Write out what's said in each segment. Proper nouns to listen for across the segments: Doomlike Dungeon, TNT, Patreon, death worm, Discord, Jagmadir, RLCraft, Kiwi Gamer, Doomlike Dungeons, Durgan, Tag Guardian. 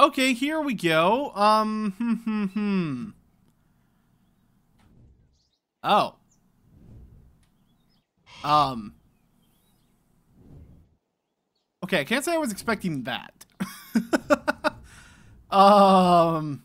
Okay, here we go. Oh. Okay, I can't say I was expecting that. Alright,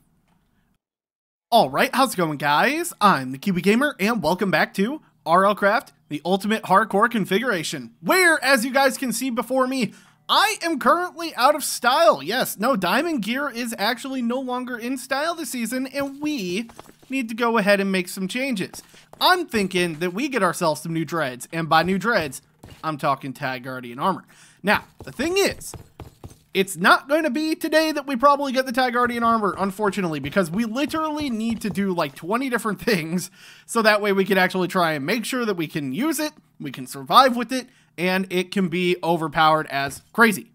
how's it going, guys? I'm the Kiwi Gamer, and welcome back to RLCraft, the ultimate hardcore configuration, where, as you guys can see before me, I am currently out of style. Yes, no, diamond gear is actually no longer in style this season, and we need to go ahead and make some changes. I'm thinking that we get ourselves some new dreads, and by new dreads, I'm talking Tag Guardian armor. Now, the thing is, it's not going to be today that we probably get the Tag Guardian armor, unfortunately, because we literally need to do like 20 different things, so that way we can actually try and make sure that we can use it, we can survive with it, and it can be overpowered as crazy.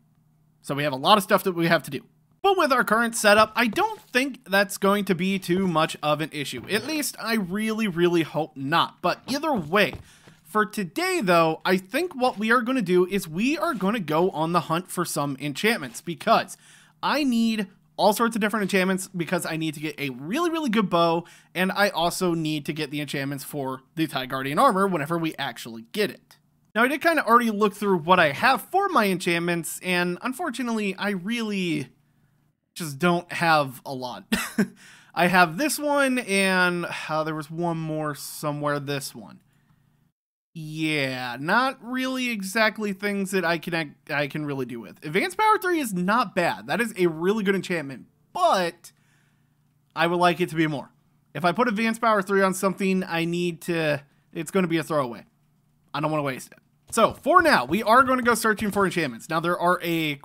So we have a lot of stuff that we have to do. But with our current setup, I don't think that's going to be too much of an issue. At least I really, really hope not. But either way, for today though, I think what we are going to do is we are going to go on the hunt for some enchantments, because I need all sorts of different enchantments, because I need to get a really, really good bow, and I also need to get the enchantments for the Tag Guardian armor whenever we actually get it. Now, I did kind of already look through what I have for my enchantments, and unfortunately, I really just don't have a lot. I have this one, and there was one more somewhere, this one. Yeah, not really exactly things that I can really do with. Advanced Power 3 is not bad. That is a really good enchantment, but I would like it to be more. If I put Advanced Power 3 on something, I need to... it's going to be a throwaway. I don't want to waste it. So for now, we are going to go searching for enchantments. Now, there are quite a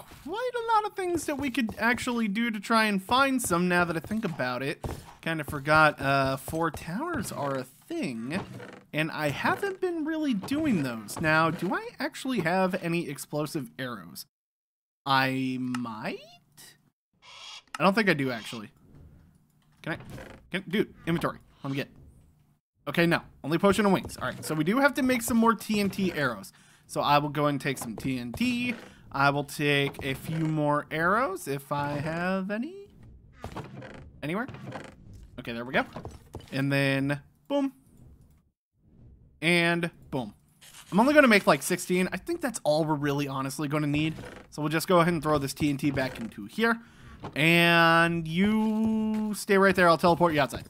lot of things that we could actually do to try and find some, now that I think about it. Kind of forgot 4 towers are a thing, and I haven't been really doing those. Now, do I actually have any explosive arrows? I might? I don't think I do, actually. Dude, inventory. Let me get... okay, no. Only potion and wings. All right, so we do have to make some more TNT arrows. So I will go and take some TNT. I will take a few more arrows if I have any. Anywhere? Okay, there we go. And then boom. And boom. I'm only going to make like 16. I think that's all we're really honestly going to need. So we'll just go ahead and throw this TNT back into here. And you stay right there. I'll teleport you outside.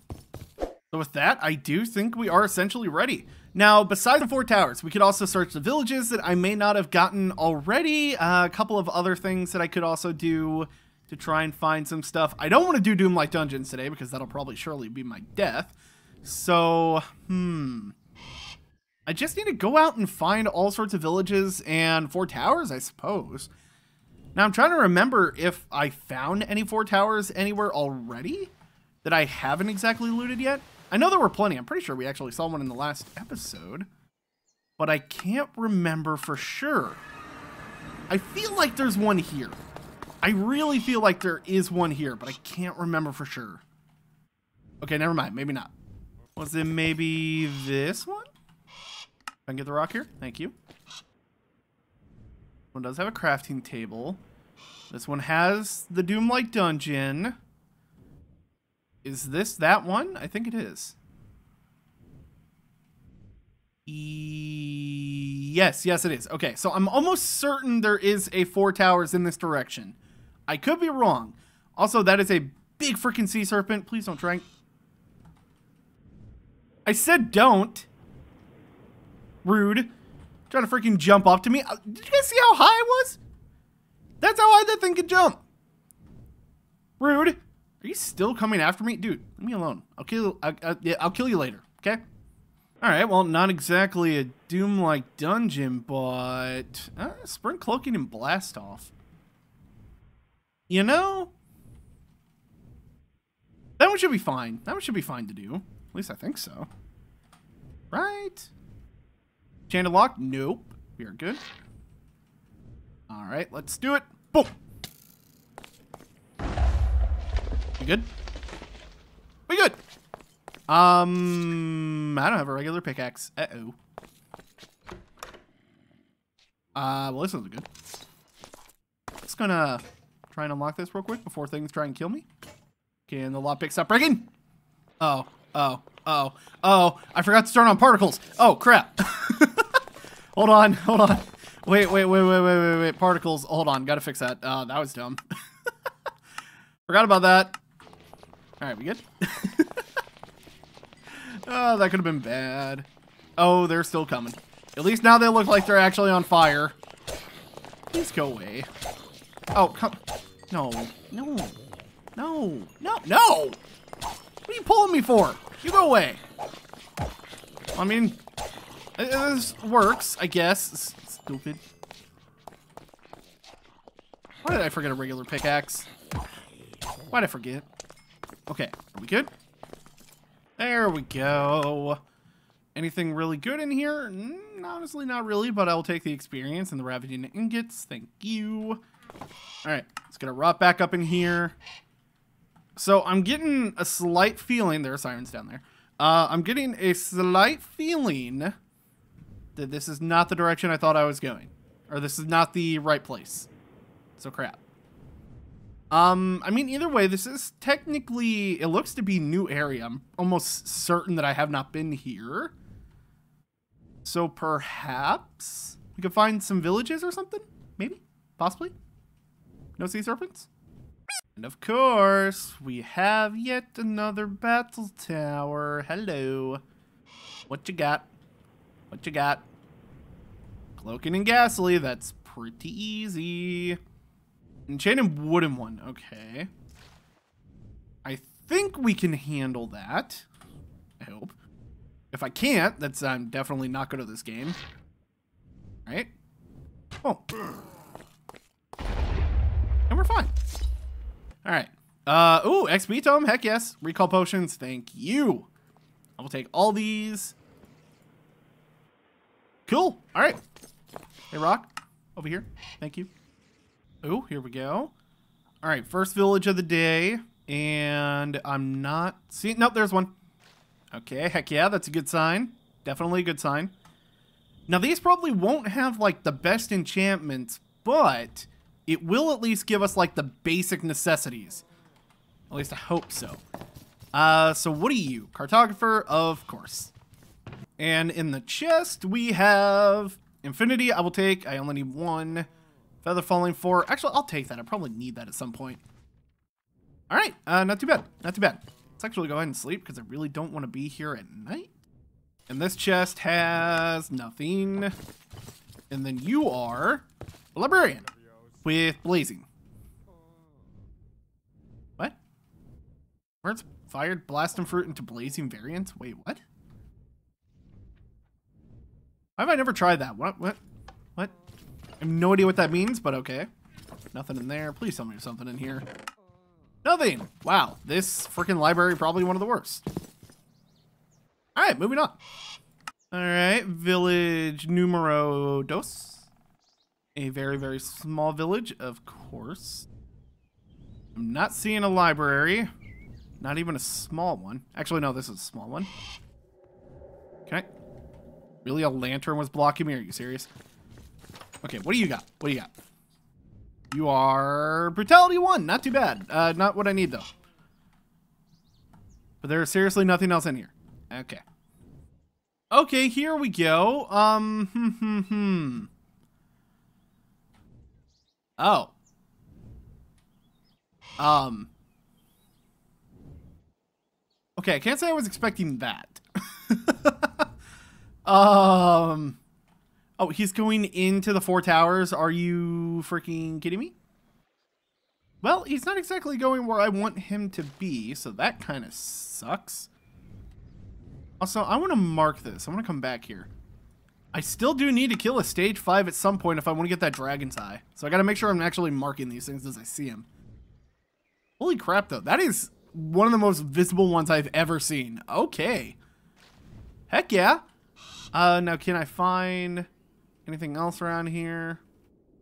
So with that, I do think we are essentially ready. Now, besides the 4 towers, we could also search the villages that I may not have gotten already. A couple of other things that I could also do to try and find some stuff. I don't want to do Doomlike Dungeons today, because that'll probably surely be my death. So, I just need to go out and find all sorts of villages and 4 towers, I suppose. Now, I'm trying to remember if I found any 4 towers anywhere already that I haven't exactly looted yet. I know there were plenty. I'm pretty sure we actually saw one in the last episode, but I can't remember for sure. I feel like there's one here. I really feel like there is one here, but I can't remember for sure. Okay, never mind. Maybe not. Was it maybe this one? If I can get the rock here. Thank you. One does have a crafting table. This one has the Doomlike Dungeon. Is this that one? I think it is. Yes, it is. Okay, so I'm almost certain there is a 4 towers in this direction. I could be wrong. Also, that is a big freaking sea serpent. Please don't drink. I said don't. Rude. Trying to freaking jump up to me. Did you guys see how high I was? That's how high that thing could jump. Rude. Are you still coming after me? Dude, leave me alone. I'll kill you later, okay? All right, well, not exactly a Doomlike Dungeon, but... Sprint Cloaking and Blast Off. You know? That one should be fine. That one should be fine to do. At least I think so. Right? Chandel Lock? Nope. We are good. All right, let's do it. Boom! We good? We good! I don't have a regular pickaxe. Uh-oh. Well, this one's good. Just gonna Try and unlock this real quick before things try and kill me. Can the lockpick stop breaking? Oh, oh, oh, oh. I forgot to turn on particles. Oh, crap. Hold on, hold on. Wait. Particles. Hold on. Gotta fix that. That was dumb. Forgot about that. All right, we good? Oh, that could have been bad. Oh, they're still coming. At least now they look like they're actually on fire. Please go away. Oh, come. No. No. No. No. No! What are you pulling me for? You go away. I mean, this works, I guess. Stupid. Why did I forget a regular pickaxe? Why'd I forget? Okay, are we good? There we go. Anything really good in here? Honestly, not really, but I'll take the experience and the Ravaging Ingots. Thank you. Alright, let's get a rot back up in here. So, I'm getting a slight feeling... There are sirens down there. I'm getting a slight feeling that this is not the direction I thought I was going. Or this is not the right place. So, crap. I mean, either way, this is technically... It looks to be new area. I'm almost certain that I have not been here. So, perhaps we could find some villages or something? Maybe? Possibly? No sea serpents? And of course, we have yet another battle tower. Hello. What you got? What you got? Cloaking and Ghastly. That's pretty easy. Enchanted Wooden one. Okay. I think we can handle that. I hope. If I can't, that's I'm definitely not good at this game. All right. Oh. And we're fine. All right. Ooh, XP Tome. Heck yes. Recall potions. Thank you. I will take all these. Cool. All right. Hey, Rock. Over here. Thank you. Ooh, here we go. All right. First village of the day. And I'm not seeing... Nope, there's one. Okay. Heck yeah. That's a good sign. Definitely a good sign. Now, these probably won't have, like, the best enchantments, but... It will at least give us, like, the basic necessities. At least I hope so. So what are you? Cartographer, of course. And in the chest, we have Infinity, I will take. I only need one. Feather Falling 4. Actually, I'll take that. I probably need that at some point. All right. Not too bad. Not too bad. Let's actually go ahead and sleep because I really don't want to be here at night. And this chest has nothing. And then you are a librarian. With blazing. What? Words fired blasting fruit into blazing variants? Wait, what? Why have I never tried that? What? I have no idea what that means, but okay. Nothing in there. Please tell me there's something in here. Nothing! Wow, this freaking library probably one of the worst. Alright, moving on. Alright, village numero dos. A very, very small village, of course. I'm not seeing a library. Not even a small one. Actually, no, this is a small one. Okay. Really, a lantern was blocking me? Are you serious? Okay, what do you got? What do you got? You are... Brutality 1. Not too bad. Not what I need, though. But there is seriously nothing else in here. Okay. Okay, here we go. Oh. Okay, I can't say I was expecting that. Oh, he's going into the four towers. Are you freaking kidding me? Well, he's not exactly going where I want him to be, so that kind of sucks. Also, I want to mark this. I want to come back here. I still do need to kill a stage 5 at some point if I want to get that dragon's eye. So I got to make sure I'm actually marking these things as I see them. Holy crap, though. That is one of the most visible ones I've ever seen. Okay. Heck yeah. Now, can I find anything else around here?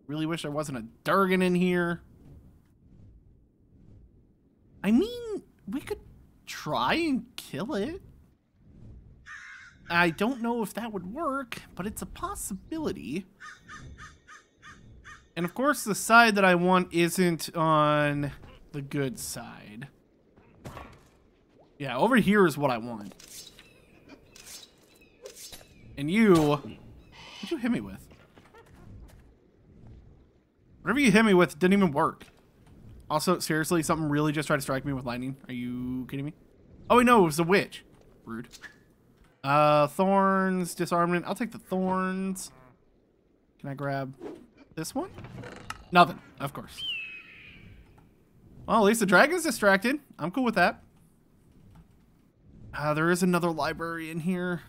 Really wish there wasn't a Durgan in here. I mean, we could try and kill it. I don't know if that would work, but it's a possibility. And of course the side that I want isn't on the good side. Yeah, over here is what I want. And you, what'd you hit me with? Whatever you hit me with didn't even work. Also, seriously, something really just tried to strike me with lightning. Are you kidding me? Oh, wait, no, it was the witch. Rude. Thorns, disarmament. I'll take the thorns. Can I grab this one? Nothing, of course. Well, at least the dragon's distracted. I'm cool with that. There is another library in here.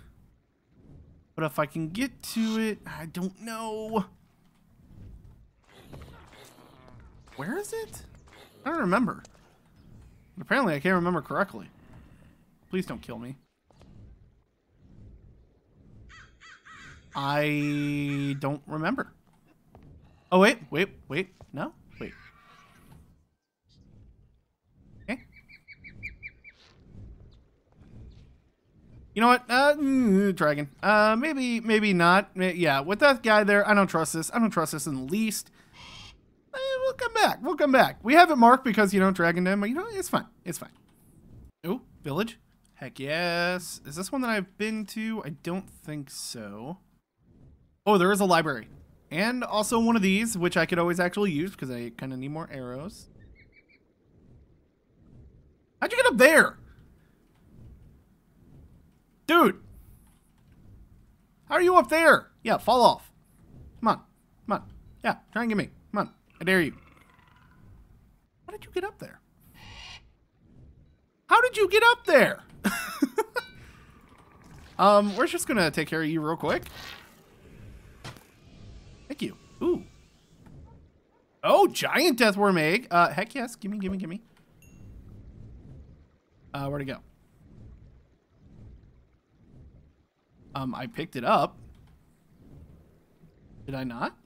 But if I can get to it, I don't know. Where is it? I don't remember. But apparently I can't remember correctly. Please don't kill me. I don't remember. Oh, wait, wait, wait. No, wait. Okay. You know what? Dragon. Maybe not. Yeah, with that guy there, I don't trust this. I don't trust this in the least. We'll come back. We'll come back. We have it marked because, you know, Dragon Den, but, you know, it's fine. It's fine. Oh, village. Heck yes. Is this one that I've been to? I don't think so. Oh, there is a library. And also one of these, which I could always actually use because I kind of need more arrows. How'd you get up there? Dude. How are you up there? Yeah, fall off. Come on. Come on. Yeah, try and get me. Come on. I dare you. How did you get up there? How did you get up there? We're just going to take care of you real quick. Thank you. Ooh. Oh, giant death worm egg. Heck yes. Gimme, gimme, gimme. Where'd it go? I picked it up. Did I not?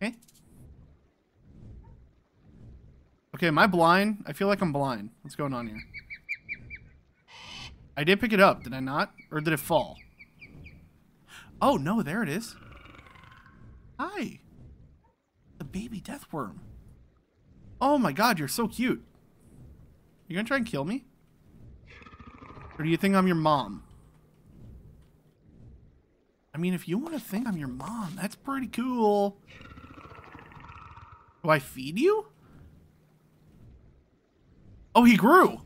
Okay. Okay, am I blind? I feel like I'm blind. What's going on here? I did pick it up, did I not? Or did it fall? Oh, no, there it is. Hi. The baby death worm. Oh my god, you're so cute. You gonna try and kill me? Or do you think I'm your mom? I mean, if you want to think I'm your mom, that's pretty cool. Do I feed you? Oh, he grew.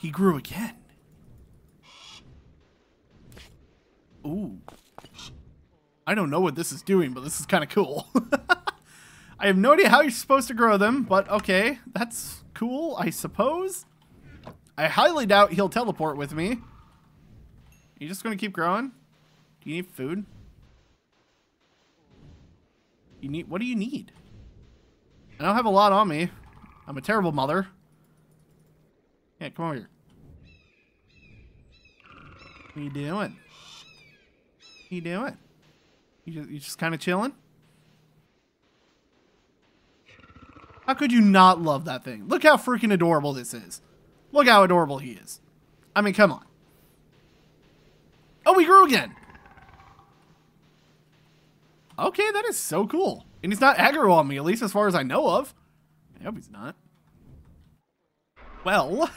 He grew again. Ooh. I don't know what this is doing, but this is kind of cool. I have no idea how you're supposed to grow them, but okay. That's cool, I suppose. I highly doubt he'll teleport with me. You just going to keep growing? Do you need food? You need, what do you need? I don't have a lot on me. I'm a terrible mother. Yeah, come over here. What are you doing? What are you doing? You just kind of chilling? How could you not love that thing? Look how freaking adorable this is. Look how adorable he is. I mean, come on. Oh, he grew again. Okay, that is so cool. And he's not aggro on me, at least as far as I know of. I hope he's not. Well,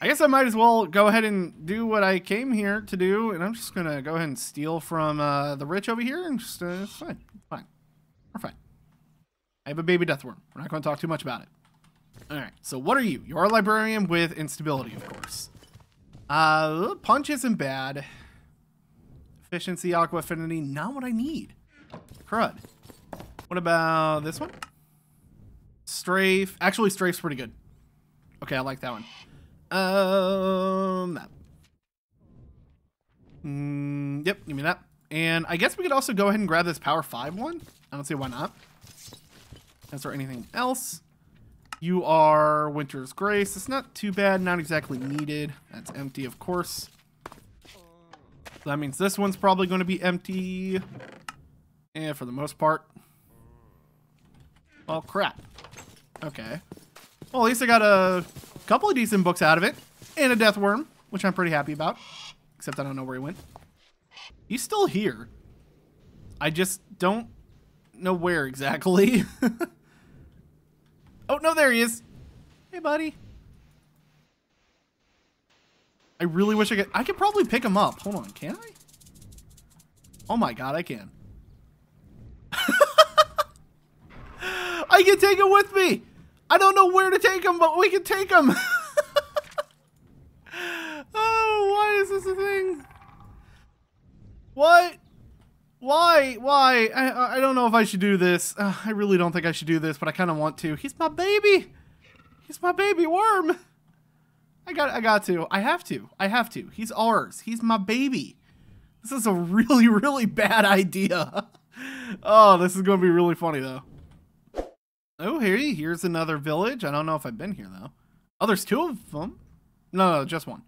I guess I might as well go ahead and do what I came here to do. And I'm just going to go ahead and steal from the rich over here. And just, it's fine. It's fine. We're fine. I have a baby death worm. We're not going to talk too much about it. All right. So what are you? You're a librarian with instability, of course. Punch isn't bad. Efficiency, aqua affinity, not what I need. Crud. What about this one? Strafe. Actually, strafe's pretty good. Okay, I like that one. That. Yep, give me that. And I guess we could also go ahead and grab this power 5 one. I don't see why not. Is there anything else? You are Winter's Grace. It's not too bad. Not exactly needed. That's empty, of course. So that means this one's probably going to be empty. And for the most part. Oh, crap. Okay. Well, at least I got a couple of decent books out of it. And a death worm, which I'm pretty happy about. Except I don't know where he went. He's still here. I just don't know where exactly. Oh, no, there he is. Hey, buddy. I really wish I could. I could probably pick him up. Hold on. Can I? Oh, my God, I can. I can take him with me. I don't know where to take him, but we can take him. Oh, why is this a thing? What? Why? Why? I don't know if I should do this. I really don't think I should do this, but I kind of want to. He's my baby. He's my baby worm. I got to. I have to. He's ours. He's my baby. This is a really, really bad idea. Oh, this is going to be really funny, though. Oh, here's another village. I don't know if I've been here, though. Oh, there's two of them? No, just one.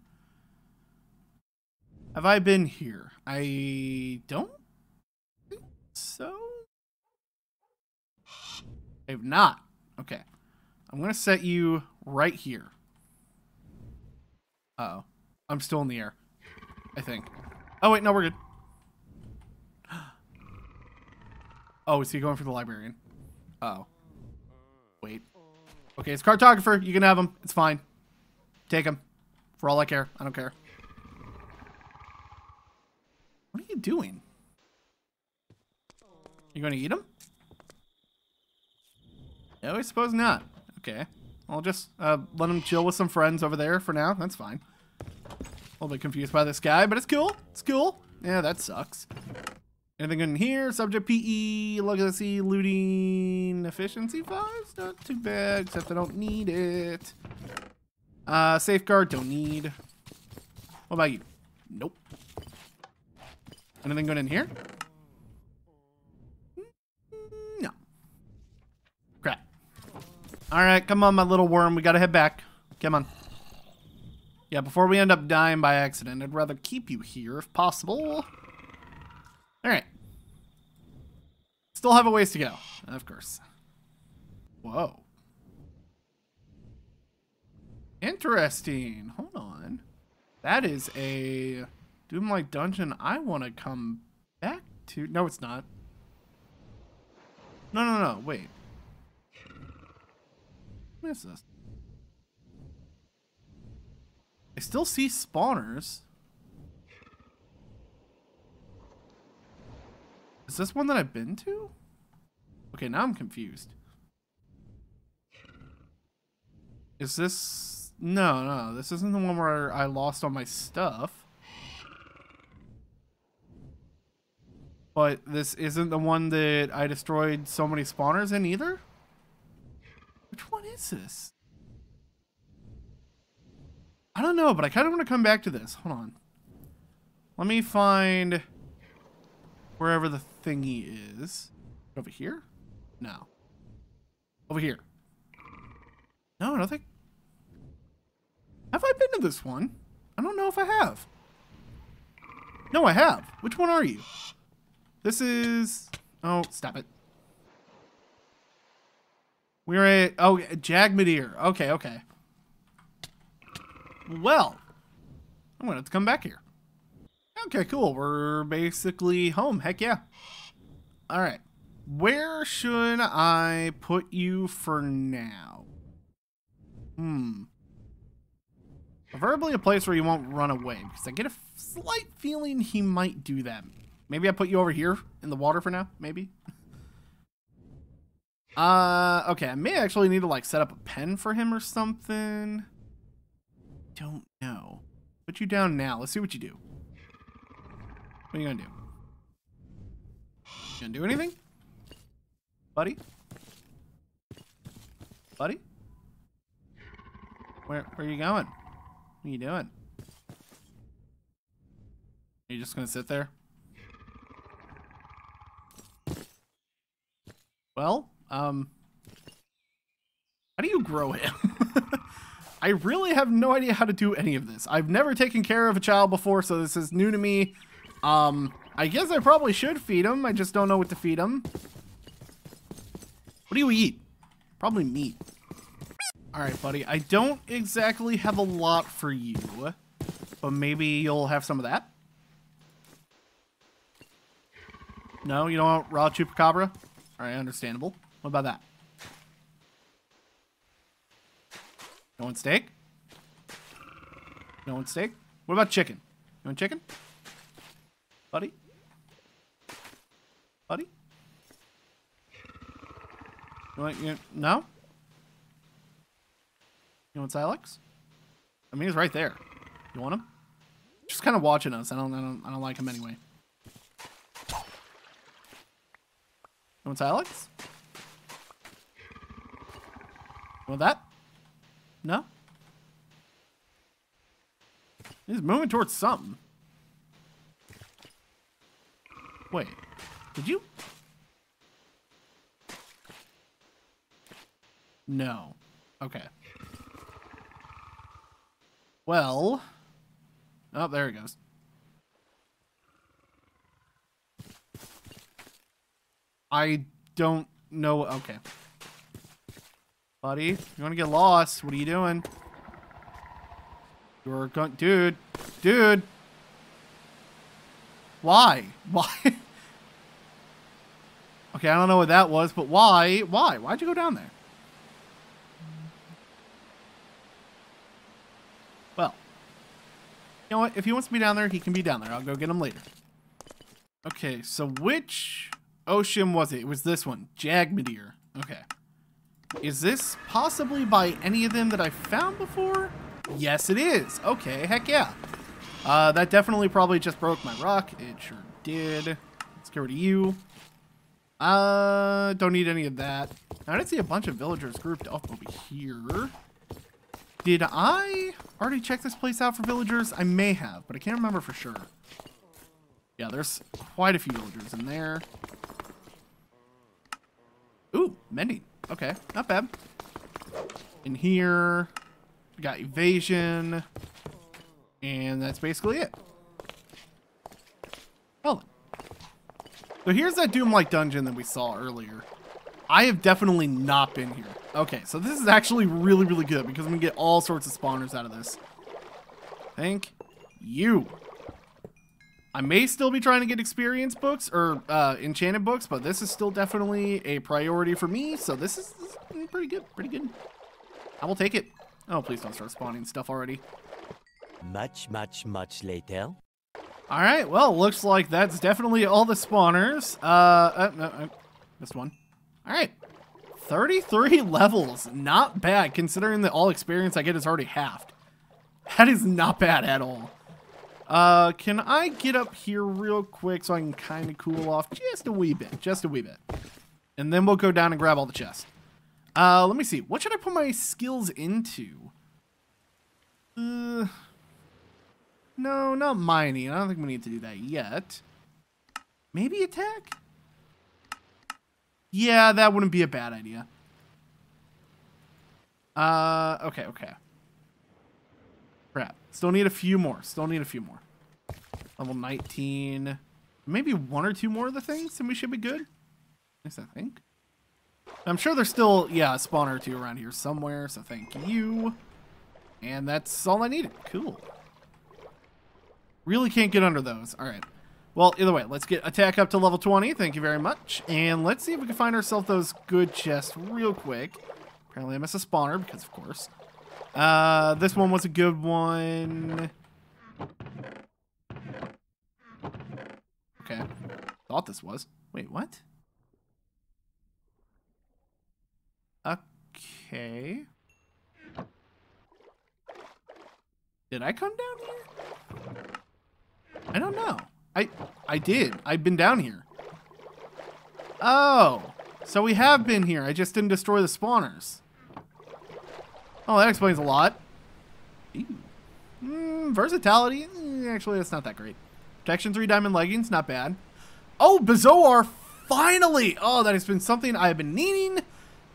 Have I been here? I don't think so. I have not. Okay. I'm going to set you right here. Uh-oh. I'm still in the air, I think. Oh, wait. No, we're good. Oh, is he going for the librarian? Uh-oh. Wait. Okay, it's cartographer. You can have him. It's fine. Take him. For all I care. I don't care. What are you doing? You going to eat him? No, I suppose not. Okay. I'll just let him chill with some friends over there for now. That's fine. A little bit confused by this guy, but it's cool. It's cool. Yeah, that sucks. Anything in here? Subject PE, legacy, looting, efficiency 5's not too bad, except I don't need it. Safeguard, don't need. What about you? Nope. Anything going in here? No. Crap. All right, come on, my little worm. We gotta head back. Come on. Yeah, before we end up dying by accident, I'd rather keep you here if possible. All right. Still have a ways to go, of course. Whoa. Interesting. Hold on. That is a Doomlike dungeon I want to come back to. No, it's not. No. Wait. What is this? I still see spawners. Is this one that I've been to? Okay, now I'm confused. Is this... No, this isn't the one where I lost all my stuff. But this isn't the one that I destroyed so many spawners in either? Which one is this? I don't know, but I kind of want to come back to this. Hold on. Let me find... wherever the thingy is. Over here? No. Over here. No, I don't think. Have I been to this one? I don't know if I have. No, I have. Which one are you? This is... oh, stop it. We're at... oh, Jagmadir. Okay. Well, I'm going to have to come back here. Okay, cool. We're basically home. Heck yeah. All right. Where should I put you for now? Preferably a place where you won't run away, because I get a slight feeling he might do that. Maybe I put you over here in the water for now. Maybe. Okay. I may actually need to like set up a pen for him or something. Don't know. Put you down now. Let's see what you do. What are you gonna do? You gonna do anything? Buddy? Buddy? Where are you going? What are you doing? Are you just gonna sit there? Well, how do you grow him? I really have no idea how to do any of this. I've never taken care of a child before, so this is new to me. I guess I probably should feed him. I just don't know what to feed him. What do you eat? Probably meat. All right, buddy. I don't exactly have a lot for you, but maybe you'll have some of that. No, you don't want raw chupacabra? Alright, understandable. What about that? You want steak? You want steak? What about chicken? You want chicken? Buddy? Buddy? You want, no? You want Silex? I mean, he's right there. You want him? Just kind of watching us. I don't like him anyway. You want Silex? You want that? No? He's moving towards something. Wait, did you? No. Okay. Well, oh, there he goes. I don't know. Okay. Buddy, you're going to get lost. What are you doing? You're going, dude, dude. Why? Why? Okay, I don't know what that was, but why? Why? Why'd you go down there? Well, you know what? If he wants to be down there, he can be down there. I'll go get him later. Okay, so which ocean was it? It was this one, Jagmadir. Okay. Is this possibly by any of them that I found before? Yes, it is. Okay, heck yeah. That definitely probably just broke my rock. It sure did. Let's get rid of you. Don't need any of that. I did see a bunch of villagers grouped up over here. Did I already check this place out for villagers? I may have, but I can't remember for sure. Yeah, there's quite a few villagers in there. Ooh, mending. Okay, not bad. In here, we got evasion, and that's basically it. Well, so here's that Doomlike dungeon that we saw earlier. I have definitely not been here. Okay, so this is actually really, really good because I'm gonna get all sorts of spawners out of this. Thank you. I may still be trying to get experience books or enchanted books, but this is still definitely a priority for me. So this is pretty good, pretty good. I will take it. Oh, please don't start spawning stuff already. Much later. All right, well, looks like that's definitely all the spawners. No, missed one. All right, 33 levels, not bad considering that all experience I get is already halved. That is not bad at all. Can I get up here real quick so I can kind of cool off just a wee bit. And then we'll go down and grab all the chests. Let me see. What should I put my skills into? No, not mining. I don't think we need to do that yet. Maybe attack? Yeah, that wouldn't be a bad idea. Okay. Crap. Still need a few more. Level 19. Maybe one or two more of the things, and we should be good. At least I think. I'm sure there's still, yeah, a spawner or two around here somewhere, so thank you. And that's all I needed. Cool. Really can't get under those. All right. Well, either way, let's get attack up to level 20. Thank you very much. And let's see if we can find ourselves those good chests real quick. Apparently I missed a spawner because, of course. This one was a good one. Okay. Thought this was. Wait, what? Okay. Did I come down here? I don't know. I did. I've been down here. Oh. So we have been here. I just didn't destroy the spawners. Oh, that explains a lot. Versatility. Actually, that's not that great. Protection 3 diamond leggings. Not bad. Oh, Bazoar. Finally. Oh, that has been something I've been needing.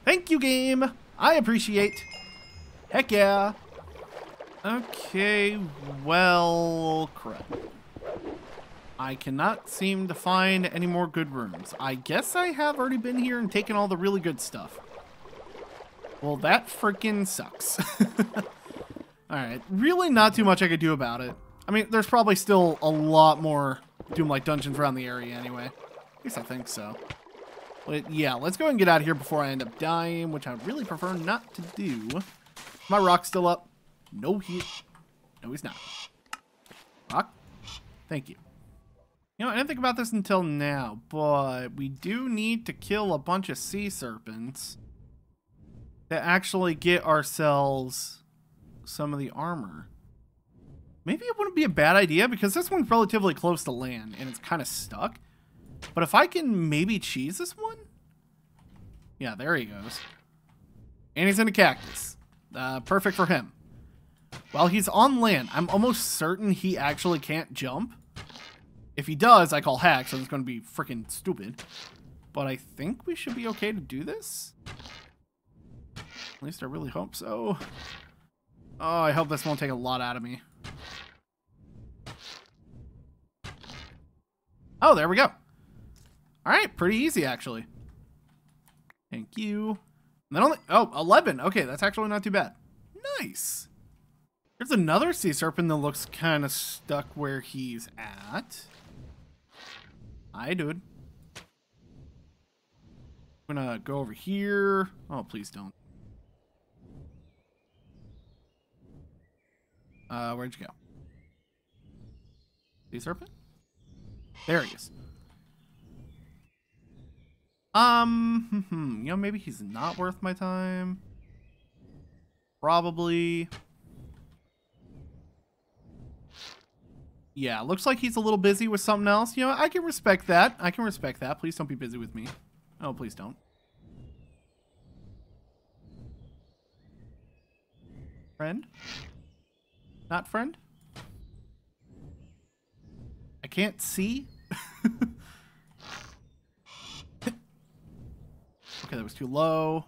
Thank you, game. I appreciate. Heck yeah. Okay. Well, crap. I cannot seem to find any more good rooms. I guess I have already been here and taken all the really good stuff. Well, that freaking sucks. Alright, really not too much I could do about it. I mean, there's probably still a lot more Doomlike Dungeons around the area anyway. At least I think so. But yeah, let's go and get out of here before I end up dying, which I really prefer not to do. My rock's still up. No, he... No, he's not. Rock? Thank you. You know, I didn't think about this until now, but we do need to kill a bunch of sea serpents to actually get ourselves some of the armor. Maybe it wouldn't be a bad idea, because this one's relatively close to land, and it's kind of stuck. But if I can maybe cheese this one? Yeah, there he goes. And he's in a cactus. Perfect for him. While he's on land, I'm almost certain he actually can't jump. If he does, I call hack, so it's going to be freaking stupid. But I think we should be okay to do this. At least I really hope so. Oh, I hope this won't take a lot out of me. Oh, there we go. All right, pretty easy, actually. Thank you. And then only, oh, 11. Okay, that's actually not too bad. Nice. There's another sea serpent that looks kind of stuck where he's at. Hi, dude. I'm gonna go over here. Oh, please don't. Where'd you go? Sea serpent? There he is. You know, maybe he's not worth my time. Probably. Yeah, looks like he's a little busy with something else. You know, I can respect that. I can respect that. Please don't be busy with me. Oh, please don't. Friend? Not friend? I can't see. Okay, that was too low.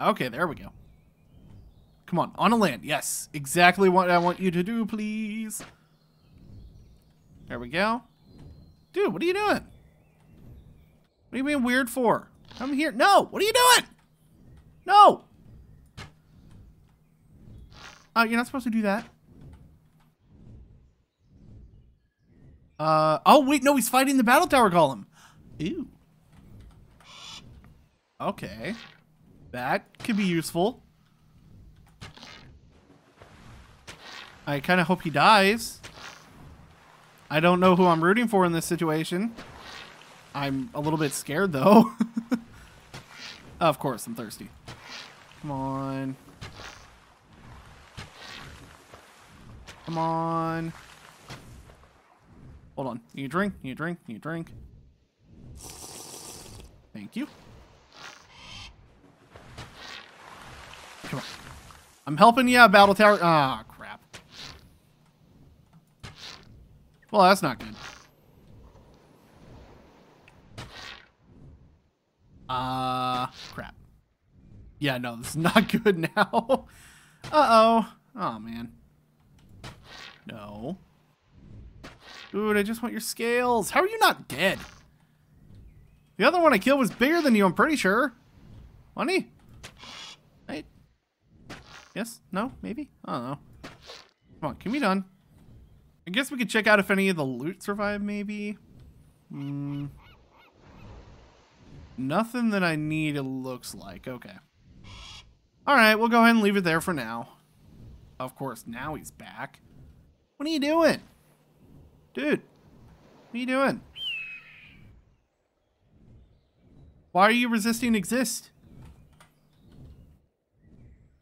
Okay, there we go. Come on a land. Yes, exactly what I want you to do, please. There we go. Dude, what are you doing? What are you being weird for? Come here. No, what are you doing? No. You're not supposed to do that. Oh, wait, no, he's fighting the battle tower golem. Ew. Okay. That could be useful. I kind of hope he dies. I don't know who I'm rooting for in this situation. I'm a little bit scared, though. Of course, I'm thirsty. Come on. Come on. Hold on. You drink, you drink, you drink. Thank you. Come on. I'm helping you out, battle tower. Ah, crap. Well, that's not good. Crap. Yeah, no, this is not good now. Uh-oh. Oh, man. No. Dude, I just want your scales. How are you not dead? The other one I killed was bigger than you, I'm pretty sure. Funny? Right? Yes? No? Maybe? I don't know. Come on, can we be done? I guess we could check out if any of the loot survived, maybe. Nothing that I need, it looks like. Okay. All right, we'll go ahead and leave it there for now. Of course, now he's back. What are you doing? Dude, what are you doing? Why are you resisting exist?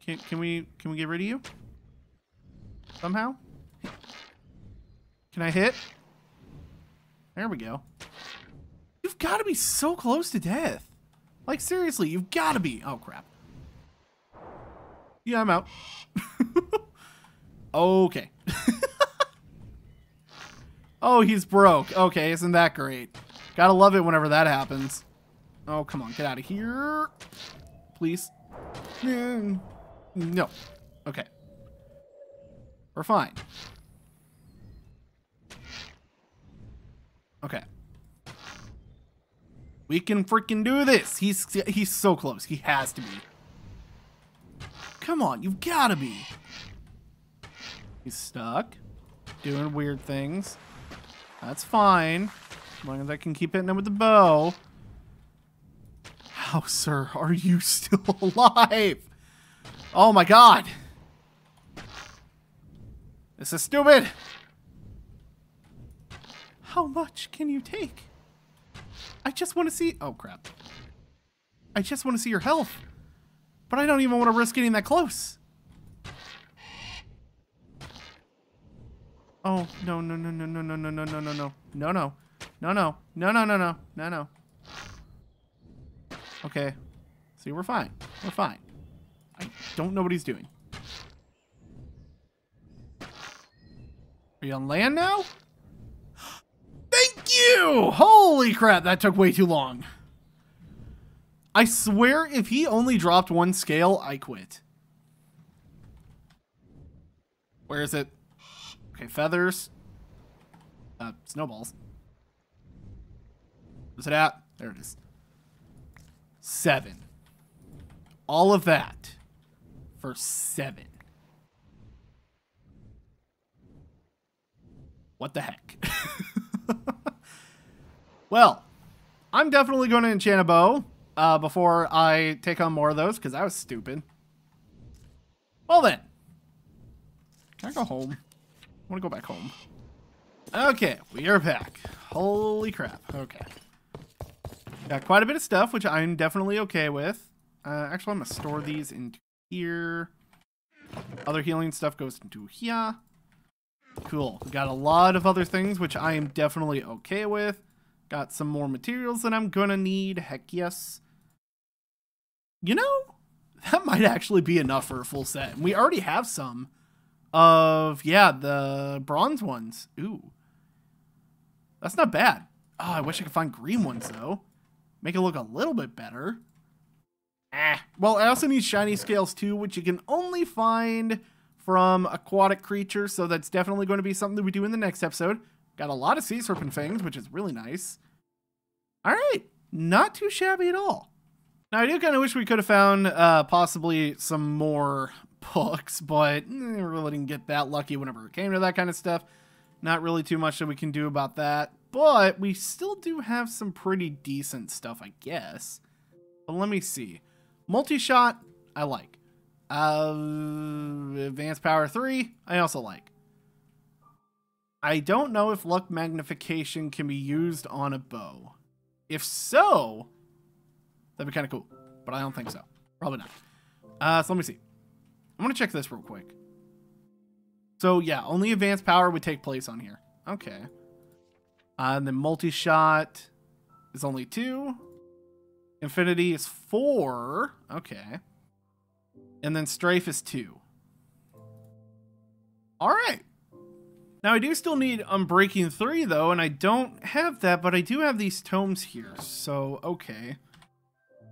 Can we get rid of you? Somehow? Can I hit? There we go. You've got to be so close to death. Like, seriously, you've got to be. Oh, crap. Yeah, I'm out. Okay. Oh, he's broke. Okay, isn't that great? Gotta love it whenever that happens. Oh, come on. Get out of here. Please. No. Okay. We're fine. Okay. We can freaking do this. He's so close. He has to be. Come on, you've got to be. He's stuck. Doing weird things. That's fine. As long as I can keep hitting him with the bow. How, sir, are you still alive? Oh my god. This is stupid. How much can you take? I just want to see... Oh, crap. I just want to see your health. But I don't even want to risk getting that close. Oh, no, no, no, no, no, no, no, no, no, no, no. No, no. No, no. No, no, no, no. No, no. Okay. See, we're fine. We're fine. I don't know what he's doing. Are you on land now? Thank you! Holy crap, that took way too long. I swear, if he only dropped one scale, I quit. Where is it? Okay, feathers. Snowballs. Where's it at? There it is. 7. All of that for 7. What the heck? Well, I'm definitely going to enchant a bow before I take on more of those, because I was stupid. Well then. Can I go home? I want to go back home. Okay, we are back. Holy crap. Okay. Got quite a bit of stuff, which I'm definitely okay with. Actually, I'm going to store these into here. Other healing stuff goes into here. Cool. Got a lot of other things, which I am definitely okay with. Got some more materials that I'm going to need. Heck yes. You know, that might actually be enough for a full set. And we already have some. Of, yeah, the bronze ones. Ooh. That's not bad. Oh, I wish I could find green ones, though. Make it look a little bit better. Ah. Well, I also need shiny scales, too, which you can only find from aquatic creatures, so that's definitely going to be something that we do in the next episode. Got a lot of sea serpent fangs, which is really nice. All right. Not too shabby at all. Now, I do kind of wish we could have found possibly some more... books, but we really didn't get that lucky whenever it came to that kind of stuff. Not really too much that we can do about that, but we still do have some pretty decent stuff, I guess. But let me see. Multi-shot, I like. Advanced power 3, I also like. I don't know if luck magnification can be used on a bow. If so, that'd be kind of cool, but I don't think so. Probably not. So let me see. I'm going to check this real quick. So, yeah, only advanced power would take place on here. Okay. And then multi-shot is only 2. Infinity is 4. Okay. And then strafe is 2. All right. Now, I do still need Unbreaking 3, though, and I don't have that, but I do have these tomes here. So, okay.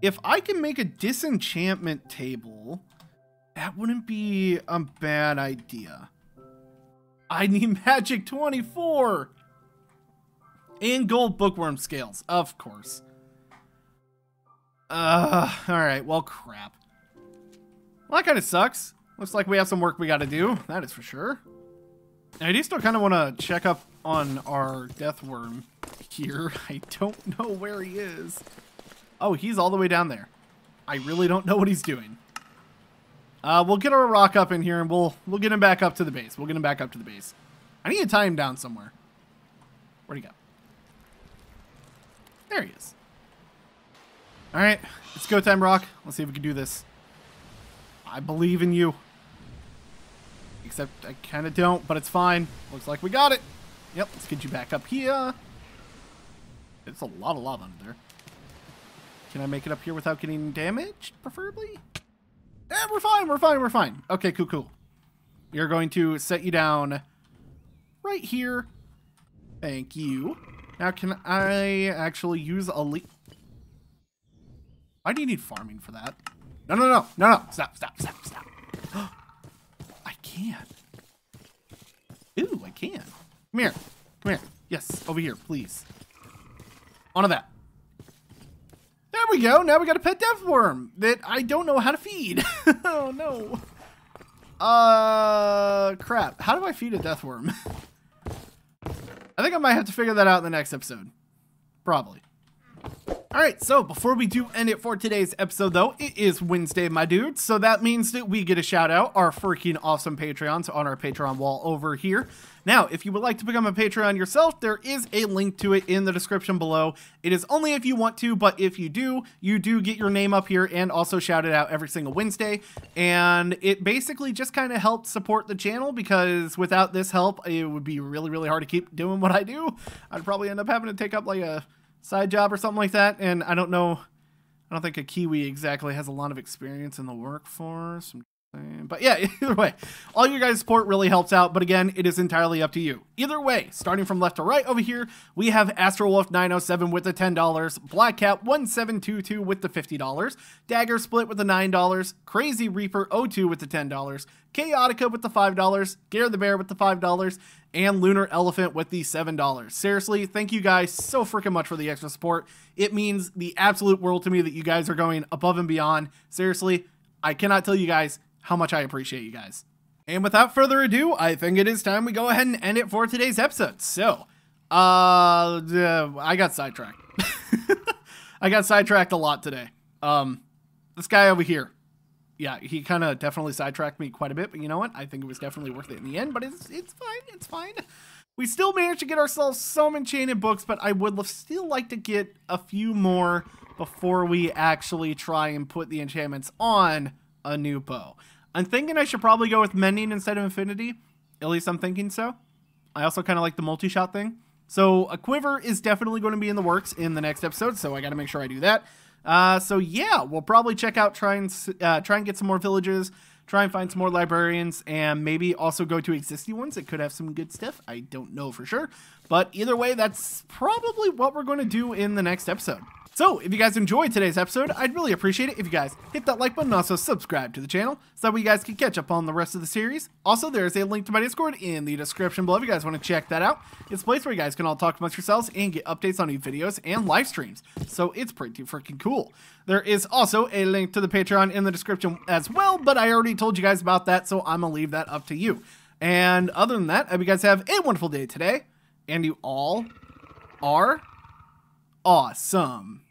If I can make a disenchantment table... that wouldn't be a bad idea. I need magic 24 and gold bookworm scales, of course. All right. Well, crap. Well, that kind of sucks. Looks like we have some work we got to do. That is for sure. I do still kind of want to check up on our death worm here. I don't know where he is. Oh, he's all the way down there. I really don't know what he's doing. We'll get our rock up in here, and we'll get him back up to the base. We'll get him back up to the base. I need to tie him down somewhere. Where'd he go? There he is. All right, it's go time, Rock. Let's see if we can do this. I believe in you. Except I kind of don't, but it's fine. Looks like we got it. Yep, let's get you back up here. There's a lot of lava under there. Can I make it up here without getting damaged, preferably? Yeah, we're fine, we're fine, we're fine. Okay, cool, cool. We are going to set you down right here. Thank you. Now, can I actually use a leaf? Why do you need farming for that? No, no, no, no, no. Stop, stop, stop, stop. I can. Ooh, I can. Come here, come here. Yes, over here, please. Onto that. There we go. Now we got a pet death worm that I don't know how to feed. Oh, no. Crap. How do I feed a death worm? I think I might have to figure that out in the next episode. Probably. Alright, so before we do end it for today's episode, though, it is Wednesday, my dudes. So that means that we get a shout out our freaking awesome Patreons on our Patreon wall over here. Now, if you would like to become a Patreon yourself, there is a link to it in the description below. It is only if you want to, but if you do, you do get your name up here and also shouted out every single Wednesday. And it basically just kind of helps support the channel, because without this help, it would be really, really hard to keep doing what I do. I'd probably end up having to take up like a side job or something like that, and I don't know, I don't think a Kiwi exactly has a lot of experience in the workforce, but yeah, either way, all your guys' support really helps out, but again, it is entirely up to you. Either way, starting from left to right over here, we have AstroWolf907 with the $10, BlackCat1722 with the $50, Dagger Split with the $9, Crazy Reaper02 with the $10, Chaotica with the $5, Gare the Bear with the $5, and Lunar Elephant with the $7. Seriously, thank you guys so freaking much for the extra support. It means the absolute world to me that you guys are going above and beyond. Seriously, I cannot tell you guys how much I appreciate you guys. And without further ado, I think it is time we go ahead and end it for today's episode. So, I got sidetracked. I got sidetracked a lot today. This guy over here. Yeah, he kind of definitely sidetracked me quite a bit, but you know what? I think it was definitely worth it in the end, but it's fine, it's fine. We still managed to get ourselves some enchanted books, but I would still like to get a few more before we actually try and put the enchantments on a new bow. I'm thinking I should probably go with Mending instead of Infinity. At least I'm thinking so. I also kind of like the multi-shot thing. So a quiver is definitely going to be in the works in the next episode, so I got to make sure I do that. So yeah, we'll probably check out, try and get some more villages, try and find some more librarians, and maybe also go to existing ones that could have some good stuff. I don't know for sure, but either way, that's probably what we're going to do in the next episode. So if you guys enjoyed today's episode, I'd really appreciate it if you guys hit that like button and also subscribe to the channel so that way you guys can catch up on the rest of the series. Also, there's a link to my Discord in the description below if you guys want to check that out. It's a place where you guys can all talk amongst yourselves and get updates on new videos and live streams. So it's pretty freaking cool. There is also a link to the Patreon in the description as well, but I already told you guys about that, so I'm going to leave that up to you. And other than that, I hope you guys have a wonderful day today, and you all are awesome.